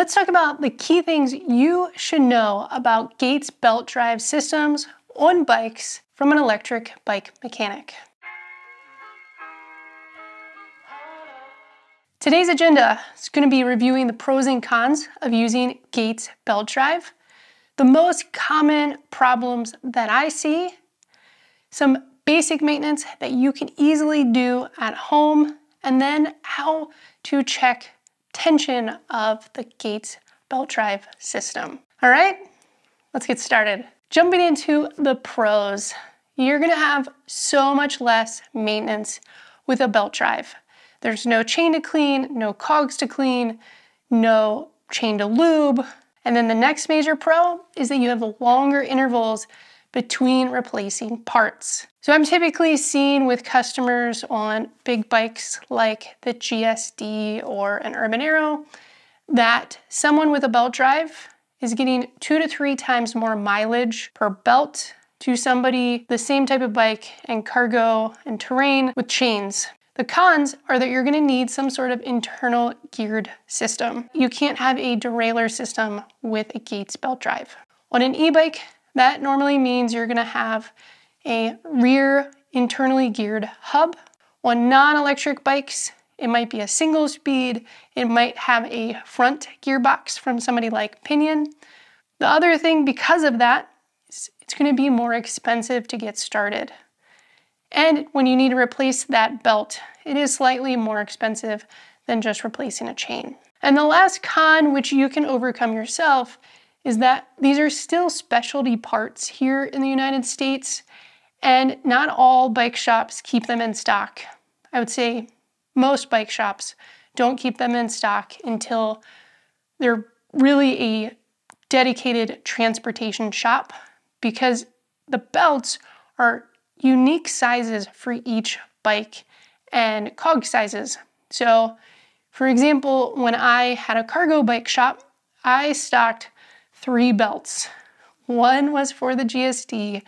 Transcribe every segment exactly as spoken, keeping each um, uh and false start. Let's talk about the key things you should know about Gates belt drive systems on bikes from an electric bike mechanic. Today's agenda is going to be reviewing the pros and cons of using Gates belt drive, the most common problems that I see, some basic maintenance that you can easily do at home, and then how to check tension of the Gates belt drive system. All right, let's get started. Jumping into the pros, you're gonna have so much less maintenance with a belt drive. There's no chain to clean, no cogs to clean, no chain to lube. And then the next major pro is that you have longer intervals between replacing parts. So I'm typically seen with customers on big bikes like the G S D or an Urban Arrow that someone with a belt drive is getting two to three times more mileage per belt to somebody the same type of bike and cargo and terrain with chains. The cons are that you're gonna need some sort of internal geared system. You can't have a derailleur system with a Gates belt drive. On an e-bike, that normally means you're gonna have a rear internally geared hub. On non-electric bikes, it might be a single speed, it might have a front gearbox from somebody like Pinion. The other thing because of that is it's gonna be more expensive to get started. And when you need to replace that belt, it is slightly more expensive than just replacing a chain. And the last con, which you can overcome yourself, is that these are still specialty parts here in the United States, and not all bike shops keep them in stock. I would say most bike shops don't keep them in stock until they're really a dedicated transportation shop, because the belts are unique sizes for each bike and cog sizes. So for example, when I had a cargo bike shop, I stocked three belts. One was for the G S D,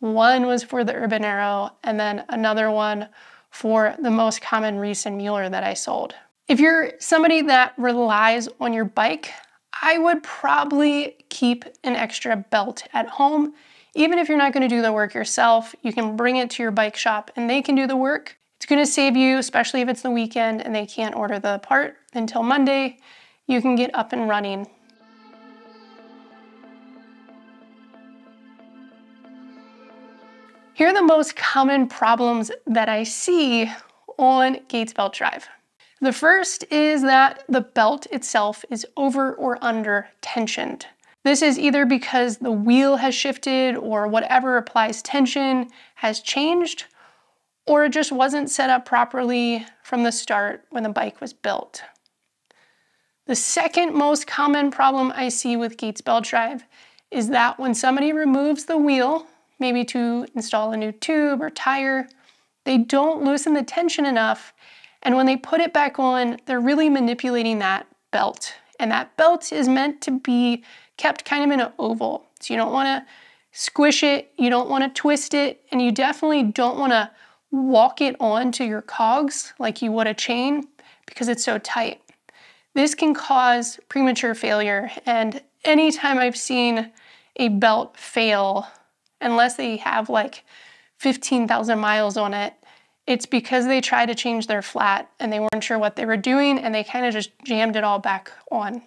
one was for the Urban Arrow, and then another one for the most common Riese and Mueller that I sold. If you're somebody that relies on your bike, I would probably keep an extra belt at home. Even if you're not gonna do the work yourself, you can bring it to your bike shop and they can do the work. It's gonna save you, especially if it's the weekend and they can't order the part until Monday, you can get up and running. Here are the most common problems that I see on Gates belt drive. The first is that the belt itself is over or under tensioned. This is either because the wheel has shifted or whatever applies tension has changed, or it just wasn't set up properly from the start when the bike was built. The second most common problem I see with Gates belt drive is that when somebody removes the wheel, maybe to install a new tube or tire, they don't loosen the tension enough, and when they put it back on, they're really manipulating that belt. And that belt is meant to be kept kind of in an oval. So you don't wanna squish it, you don't wanna twist it, and you definitely don't wanna walk it onto your cogs like you would a chain because it's so tight. This can cause premature failure, and anytime I've seen a belt fail, unless they have like fifteen thousand miles on it, it's because they tried to change their flat and they weren't sure what they were doing and they kind of just jammed it all back on.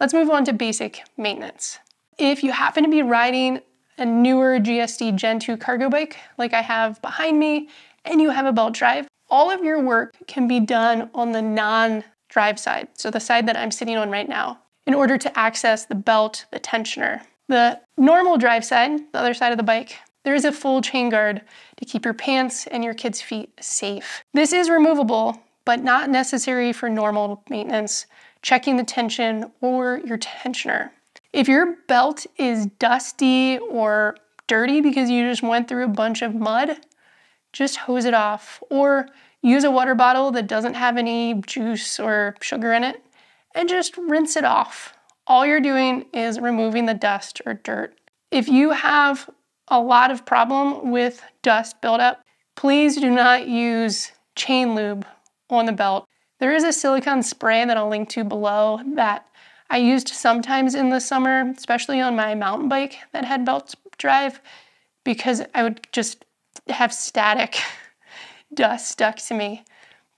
Let's move on to basic maintenance. If you happen to be riding a newer G S D Gen two cargo bike like I have behind me and you have a belt drive, all of your work can be done on the non-drive side, so the side that I'm sitting on right now, in order to access the belt, the tensioner. The normal drive side, the other side of the bike, there is a full chain guard to keep your pants and your kids' feet safe. This is removable, but not necessary for normal maintenance, checking the tension or your tensioner. If your belt is dusty or dirty because you just went through a bunch of mud, just hose it off, or use a water bottle that doesn't have any juice or sugar in it and just rinse it off. All you're doing is removing the dust or dirt. If you have a lot of problem with dust buildup, please do not use chain lube on the belt. There is a silicone spray that I'll link to below that I used sometimes in the summer, especially on my mountain bike that had belt drive, because I would just have static dust stuck to me.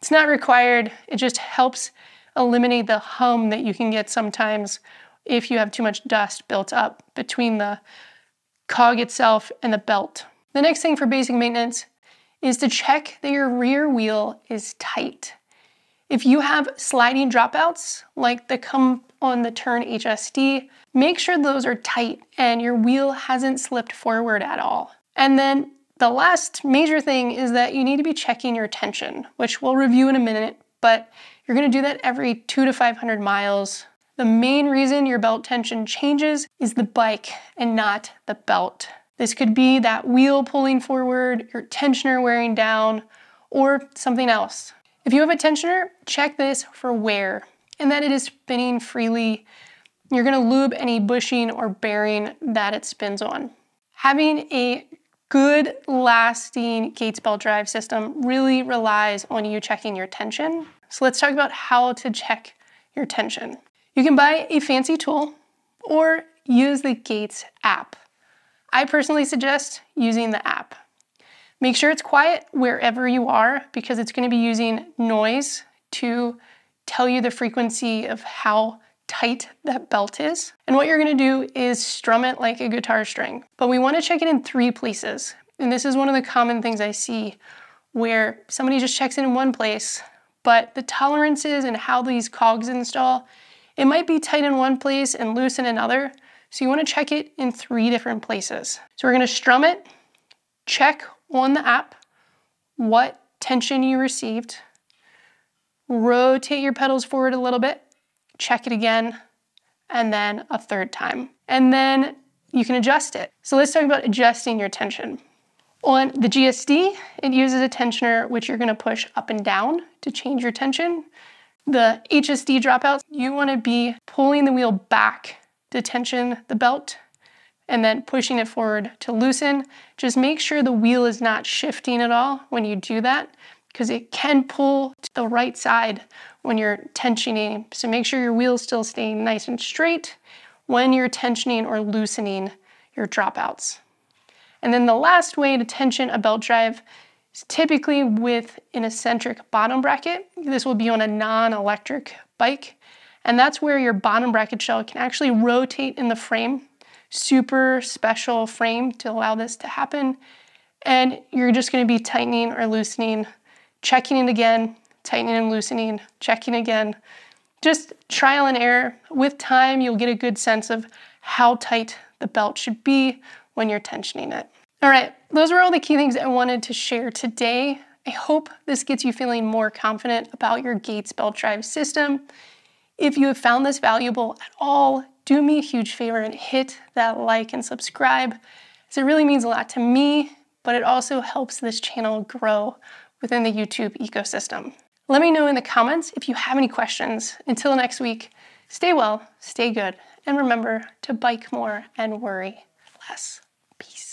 It's not required, it just helps eliminate the hum that you can get sometimes if you have too much dust built up between the cog itself and the belt. The next thing for basic maintenance is to check that your rear wheel is tight. If you have sliding dropouts, like they come on the Tern H S D, make sure those are tight and your wheel hasn't slipped forward at all. And then the last major thing is that you need to be checking your tension, which we'll review in a minute, but you're gonna do that every two to five hundred miles. The main reason your belt tension changes is the bike and not the belt. This could be that wheel pulling forward, your tensioner wearing down, or something else. If you have a tensioner, check this for wear and that it is spinning freely. You're gonna lube any bushing or bearing that it spins on. Having a good lasting Gates belt drive system really relies on you checking your tension. So let's talk about how to check your tension. You can buy a fancy tool or use the Gates app. I personally suggest using the app. Make sure it's quiet wherever you are because it's gonna be using noise to tell you the frequency of how tight that belt is. And what you're gonna do is strum it like a guitar string, but we wanna check it in three places. And this is one of the common things I see where somebody just checks it in one place, but the tolerances and how these cogs install, it might be tight in one place and loose in another. So you wanna check it in three different places. So we're gonna strum it, check on the app what tension you received, rotate your pedals forward a little bit, check it again, and then a third time. And then you can adjust it. So let's talk about adjusting your tension. On the G S D, it uses a tensioner which you're gonna push up and down to change your tension. The H S D dropouts, you wanna be pulling the wheel back to tension the belt and then pushing it forward to loosen. Just make sure the wheel is not shifting at all when you do that, because it can pull to the right side when you're tensioning. So make sure your wheel's still staying nice and straight when you're tensioning or loosening your dropouts. And then the last way to tension a belt drive is typically with an eccentric bottom bracket. This will be on a non-electric bike. And that's where your bottom bracket shell can actually rotate in the frame, super special frame to allow this to happen. And you're just gonna be tightening or loosening, checking it again, tightening and loosening, checking again. Just trial and error. With time, you'll get a good sense of how tight the belt should be when you're tensioning it. All right, those were all the key things I wanted to share today. I hope this gets you feeling more confident about your Gates belt drive system. If you have found this valuable at all, do me a huge favor and hit that like and subscribe, as it really means a lot to me, but it also helps this channel grow within the YouTube ecosystem. Let me know in the comments if you have any questions. Until next week, stay well, stay good, and remember to bike more and worry less. Peace.